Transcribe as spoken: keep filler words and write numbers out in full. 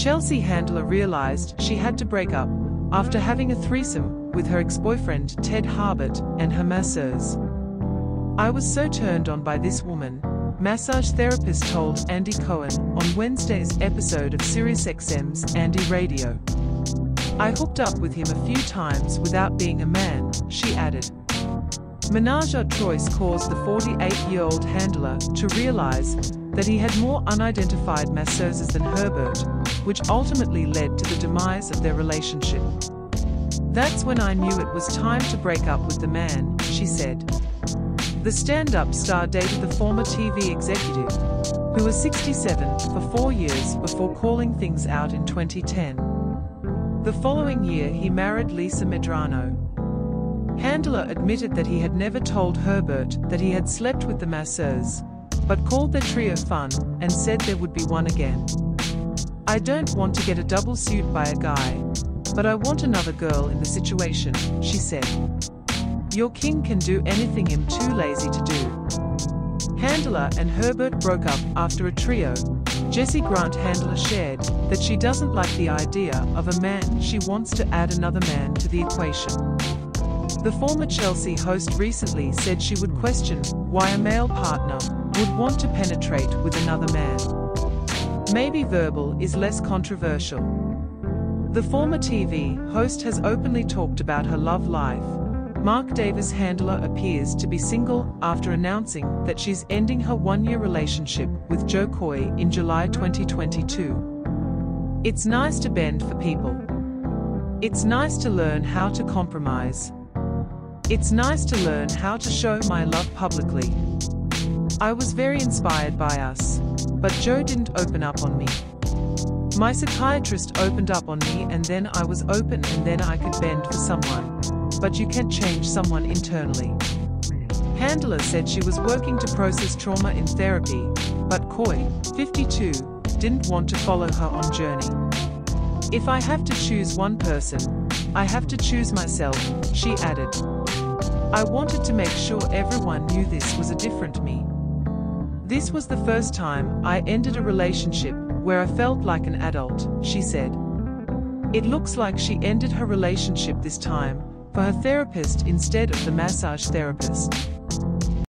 Chelsea Handler realized she had to break up after having a threesome with her ex-boyfriend Ted Harbert and her masseurs. "I was so turned on by this woman," massage therapist told Andy Cohen on Wednesday's episode of Sirius X M's Andy Radio. "I hooked up with him a few times without being a man," she added. Menage a trois caused the forty-eight-year-old handler to realize that he had more unidentified masseuses than Harbert, which ultimately led to the demise of their relationship. "That's when I knew it was time to break up with the man," she said. The stand-up star dated the former T V executive, who was sixty-seven, for four years before calling things out in twenty ten. The following year he married Lisa Medrano. Handler admitted that he had never told Harbert that he had slept with the masseurs, but called the trio fun and said there would be one again. "I don't want to get a double suit by a guy, but I want another girl in the situation," she said. "Your king can do anything I'm too lazy to do." Handler and Harbert broke up after a trio. Jessie Grant Handler shared that she doesn't like the idea of a man. She wants to add another man to the equation. The former Chelsea host recently said she would question why a male partner would want to penetrate with another man. Maybe verbal is less controversial. The former T V host has openly talked about her love life. Mark Davis Handler appears to be single after announcing that she's ending her one-year relationship with Jo Koy in July twenty twenty-two. "It's nice to bend for people. It's nice to learn how to compromise. It's nice to learn how to show my love publicly. I was very inspired by us, but Jo didn't open up on me. My psychiatrist opened up on me, and then I was open, and then I could bend for someone. But you can't change someone internally." Handler said she was working to process trauma in therapy, but Koy, fifty-two, didn't want to follow her on journey. "If I have to choose one person, I have to choose myself," she added. "I wanted to make sure everyone knew this was a different me. This was the first time I ended a relationship where I felt like an adult," she said. It looks like she ended her relationship this time for her therapist instead of the massage therapist.